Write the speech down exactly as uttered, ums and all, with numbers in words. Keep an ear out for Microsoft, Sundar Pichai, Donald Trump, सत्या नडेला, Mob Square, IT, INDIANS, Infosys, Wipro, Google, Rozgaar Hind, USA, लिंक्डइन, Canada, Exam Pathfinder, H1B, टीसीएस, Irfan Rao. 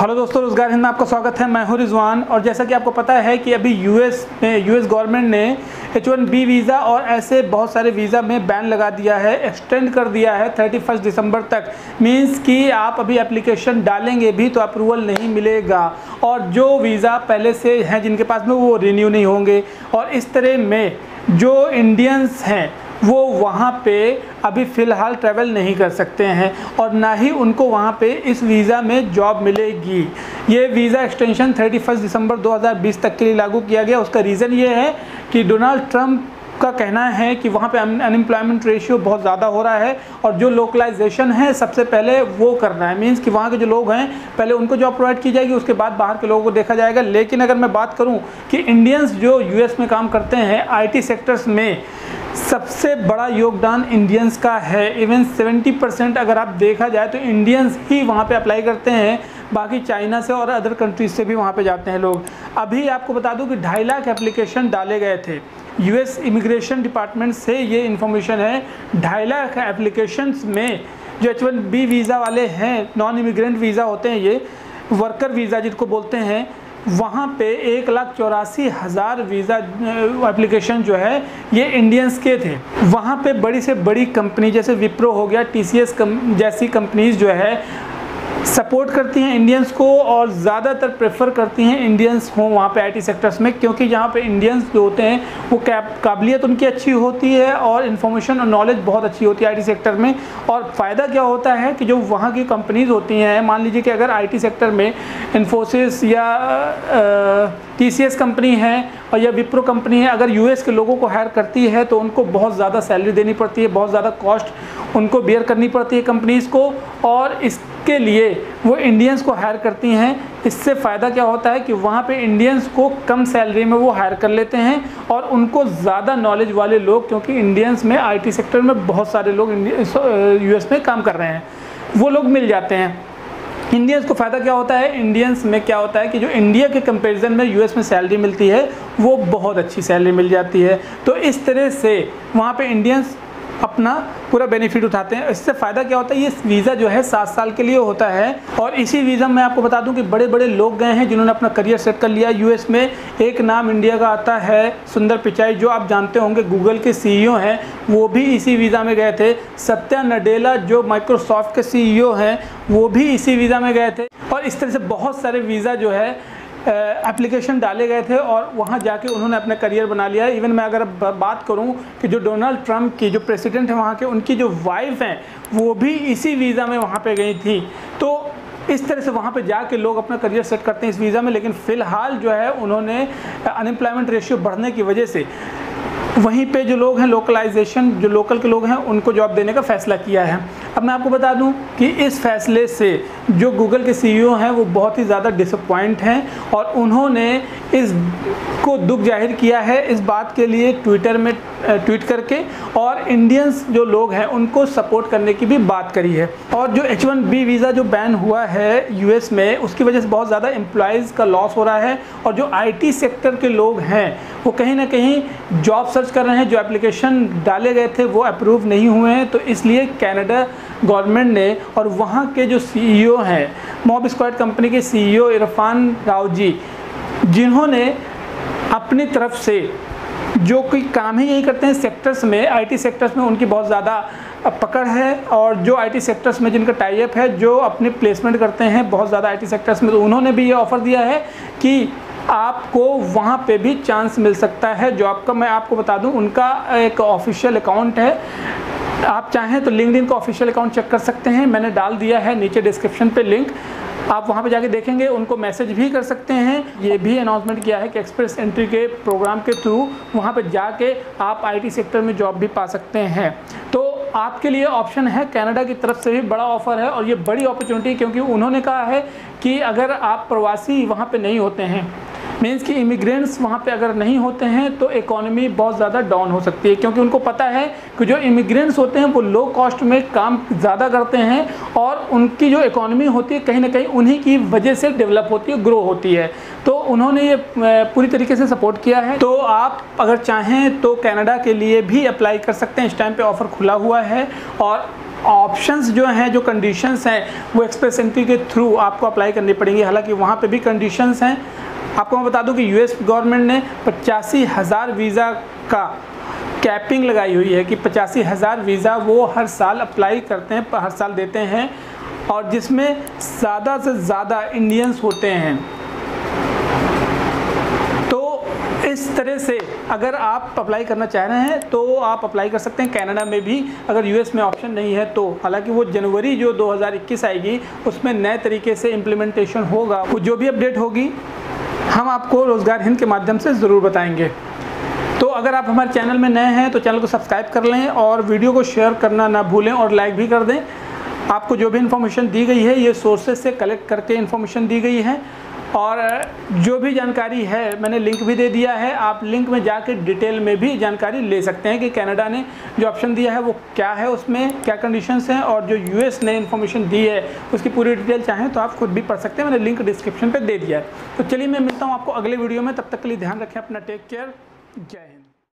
Hello दोस्तों, रोजगार हिंद में आपका स्वागत है। मैं हूं रिजवान। और जैसा कि आपको पता है कि अभी यूएस में यूएस गवर्नमेंट ने एच वन बी वीज़ा और ऐसे बहुत सारे वीज़ा में बैन लगा दिया है, एक्सटेंड कर दिया है इकतीस दिसंबर तक। मींस कि आप अभी एप्लीकेशन डालेंगे भी तो अप्रूवल नहीं मिलेगा, और जो वीज़ा पहले से हैं जिनके पास में वो रिन्यू नहीं होंगे। और इस तरह में जो इंडियंस हैं वो वहाँ पे अभी फ़िलहाल ट्रैवल नहीं कर सकते हैं और ना ही उनको वहाँ पे इस वीज़ा में जॉब मिलेगी। ये वीज़ा एक्सटेंशन इकतीस दिसंबर दो हज़ार बीस तक के लिए लागू किया गया। उसका रीज़न ये है कि डोनाल्ड ट्रम्प का कहना है कि वहाँ पे अनएम्प्लॉयमेंट रेशियो बहुत ज़्यादा हो रहा है और जो लोकलाइजेशन है सबसे पहले वो करना है। मींस कि वहाँ के जो लोग हैं पहले उनको जॉब प्रोवाइड की जाएगी, उसके बाद बाहर के लोगों को देखा जाएगा। लेकिन अगर मैं बात करूँ कि इंडियंस जो यूएस में काम करते हैं आईटी सेक्टर्स में, सबसे बड़ा योगदान इंडियंस का है। इवन सत्तर परसेंट अगर आप देखा जाए तो इंडियंस ही वहाँ पे अप्लाई करते हैं, बाकी चाइना से और अदर कंट्रीज से भी वहाँ पे जाते हैं लोग। अभी आपको बता दूँ कि ढाई लाख एप्लीकेशन डाले गए थे। यूएस इमिग्रेशन डिपार्टमेंट से ये इन्फॉर्मेशन है। ढाई लाख एप्लीकेशंस में जो एच वन बी वीज़ा वाले हैं, नॉन इमिग्रेंट वीज़ा होते हैं, ये वर्कर वीज़ा जिनको बोलते हैं, वहाँ पे एक लाख चौरासी हज़ार वीज़ा एप्लीकेशन जो है ये इंडियंस के थे। वहाँ पे बड़ी से बड़ी कंपनी जैसे विप्रो हो गया, टीसीएस कम, जैसी कंपनीज जो है सपोर्ट करती हैं इंडियंस को और ज़्यादातर प्रेफर करती हैं इंडियंस हों वहाँ पे आईटी सेक्टर्स में, क्योंकि यहाँ पे इंडियंस जो होते हैं वो काबिलियत उनकी अच्छी होती है और इन्फॉर्मेशन और नॉलेज बहुत अच्छी होती है आईटी सेक्टर में। और फ़ायदा क्या होता है कि जो वहाँ की कंपनीज होती हैं, मान लीजिए कि अगर आईटी सेक्टर में इन्फोसिस या टीसीएस कंपनी है और या विप्रो कंपनी है, अगर यूएस के लोगों को हायर करती है तो उनको बहुत ज़्यादा सैलरी देनी पड़ती है, बहुत ज़्यादा कॉस्ट उनको बेयर करनी पड़ती है कंपनीज़ को, और इसके लिए वो इंडियंस को हायर करती हैं। इससे फ़ायदा क्या होता है कि वहाँ पे इंडियंस को कम सैलरी में वो हायर कर लेते हैं और उनको ज़्यादा नॉलेज वाले लोग, क्योंकि इंडियंस में आईटी सेक्टर में बहुत सारे लोग यूएस में काम कर रहे हैं, वो लोग मिल जाते हैं। इंडियंस को फ़ायदा क्या होता है, इंडियंस में क्या होता है कि जो इंडिया के कंपैरिजन में यूएस में सैलरी मिलती है वो बहुत अच्छी सैलरी मिल जाती है। तो इस तरह से वहाँ पे इंडियंस अपना पूरा बेनिफिट उठाते हैं। इससे फ़ायदा क्या होता है, ये वीज़ा जो है सात साल के लिए होता है। और इसी वीज़ा में आपको बता दूं कि बड़े बड़े लोग गए हैं जिन्होंने अपना करियर सेट कर लिया यूएस में। एक नाम इंडिया का आता है सुंदर पिचाई, जो आप जानते होंगे गूगल के सीईओ हैं, वो भी इसी वीज़ा में गए थे। सत्या नडेला जो माइक्रोसॉफ्ट के सीईओ हैं, वो भी इसी वीज़ा में गए थे। और इस तरह से बहुत सारे वीज़ा जो है एप्लीकेशन डाले गए थे और वहाँ जाके उन्होंने अपना करियर बना लिया है। इवन मैं अगर बात करूँ कि जो डोनाल्ड ट्रंप की जो प्रेसिडेंट हैं वहाँ के, उनकी जो वाइफ हैं वो भी इसी वीज़ा में वहाँ पे गई थी। तो इस तरह से वहाँ पे जाके लोग अपना करियर सेट करते हैं इस वीज़ा में। लेकिन फ़िलहाल जो है उन्होंने अनएम्प्लॉयमेंट रेशियो बढ़ने की वजह से वहीं पे जो लोग हैं लोकलाइजेशन, जो लोकल के लोग हैं, उनको जॉब देने का फ़ैसला किया है। अब मैं आपको बता दूं कि इस फैसले से जो गूगल के सीईओ हैं वो बहुत ही ज़्यादा डिसअपॉइंट हैं और उन्होंने इस को दुख जाहिर किया है इस बात के लिए ट्विटर में ट्वीट करके, और इंडियंस जो लोग हैं उनको सपोर्ट करने की भी बात करी है। और जो एच वन बी वीज़ा जो बैन हुआ है यूएस में, उसकी वजह से बहुत ज़्यादा एम्प्लॉयज़ का लॉस हो रहा है और जो आई टी सेक्टर के लोग हैं वो कहीं ना कहीं जॉब सर्च कर रहे हैं। जो एप्लीकेशन डाले गए थे वो अप्रूव नहीं हुए हैं, तो इसलिए कनाडा गवर्नमेंट ने और वहाँ के जो सीईओ हैं, मॉब स्क्वायर कंपनी के सीईओ इरफान राव जी, जिन्होंने अपनी तरफ से जो कोई काम ही यही करते हैं सेक्टर्स में, आईटी सेक्टर्स में उनकी बहुत ज़्यादा पकड़ है, और जो आईटी सेक्टर्स में जिनका टाई अप है, जो अपने प्लेसमेंट करते हैं बहुत ज़्यादा आईटी सेक्टर्स में, तो उन्होंने भी ये ऑफ़र दिया है कि आपको वहाँ पे भी चांस मिल सकता है जॉब का। मैं आपको बता दूँ उनका एक ऑफिशियल अकाउंट है, आप चाहें तो लिंक्डइन का ऑफिशियल अकाउंट चेक कर सकते हैं। मैंने डाल दिया है नीचे डिस्क्रिप्शन पे लिंक, आप वहाँ पे जाके देखेंगे, उनको मैसेज भी कर सकते हैं। ये भी अनाउंसमेंट किया है कि एक्सप्रेस एंट्री के प्रोग्राम के थ्रू वहाँ पे जाके आप आईटी सेक्टर में जॉब भी पा सकते हैं। तो आपके लिए ऑप्शन है, कनाडा की तरफ से भी बड़ा ऑफ़र है और ये बड़ी अपॉर्चुनिटी, क्योंकि उन्होंने कहा है कि अगर आप प्रवासी वहाँ पर नहीं होते हैं, मीन्स कि इमिग्रेंट्स वहाँ पे अगर नहीं होते हैं तो इकोनॉमी बहुत ज़्यादा डाउन हो सकती है, क्योंकि उनको पता है कि जो इमिग्रेंट्स होते हैं वो लो कॉस्ट में काम ज़्यादा करते हैं और उनकी जो इकोनॉमी होती है कहीं ना कहीं उन्हीं की वजह से डेवलप होती है, ग्रो होती है। तो उन्होंने ये पूरी तरीके से सपोर्ट किया है। तो आप अगर चाहें तो कनाडा के लिए भी अप्लाई कर सकते हैं, इस टाइम पर ऑफ़र खुला हुआ है। और ऑप्शंस जो हैं, जो कंडीशंस हैं वो एक्सप्रेस एंट्री के थ्रू आपको अप्लाई करनी पड़ेंगी। हालांकि वहाँ पे भी कंडीशंस हैं। आपको मैं बता दूं कि यूएस गवर्नमेंट ने पचासी हज़ार वीज़ा का कैपिंग लगाई हुई है कि पचासी हज़ार वीज़ा वो हर साल अप्लाई करते हैं, हर साल देते हैं, और जिसमें ज़्यादा से ज़्यादा इंडियंस होते हैं। इस तरह से अगर आप अप्लाई करना चाह रहे हैं तो आप अप्लाई कर सकते हैं कनाडा में भी, अगर यूएस में ऑप्शन नहीं है तो। हालांकि वो जनवरी जो दो हज़ार इक्कीस आएगी उसमें नए तरीके से इम्प्लीमेंटेशन होगा। वो जो भी अपडेट होगी हम आपको रोज़गार हिंद के माध्यम से ज़रूर बताएंगे। तो अगर आप हमारे चैनल में नए हैं तो चैनल को सब्सक्राइब कर लें और वीडियो को शेयर करना ना भूलें और लाइक भी कर दें। आपको जो भी इन्फॉर्मेशन दी गई है ये सोर्सेज से कलेक्ट करके इन्फॉर्मेशन दी गई है, और जो भी जानकारी है मैंने लिंक भी दे दिया है, आप लिंक में जाके डिटेल में भी जानकारी ले सकते हैं कि कनाडा ने जो ऑप्शन दिया है वो क्या है, उसमें क्या कंडीशंस हैं, और जो यूएस ने इन्फॉर्मेशन दी है उसकी पूरी डिटेल चाहें तो आप खुद भी पढ़ सकते हैं। मैंने लिंक डिस्क्रिप्शन पे दे दिया है। तो चलिए मैं मिलता हूँ आपको अगले वीडियो में, तब तक के लिए ध्यान रखें अपना, टेक केयर, जय हिंद।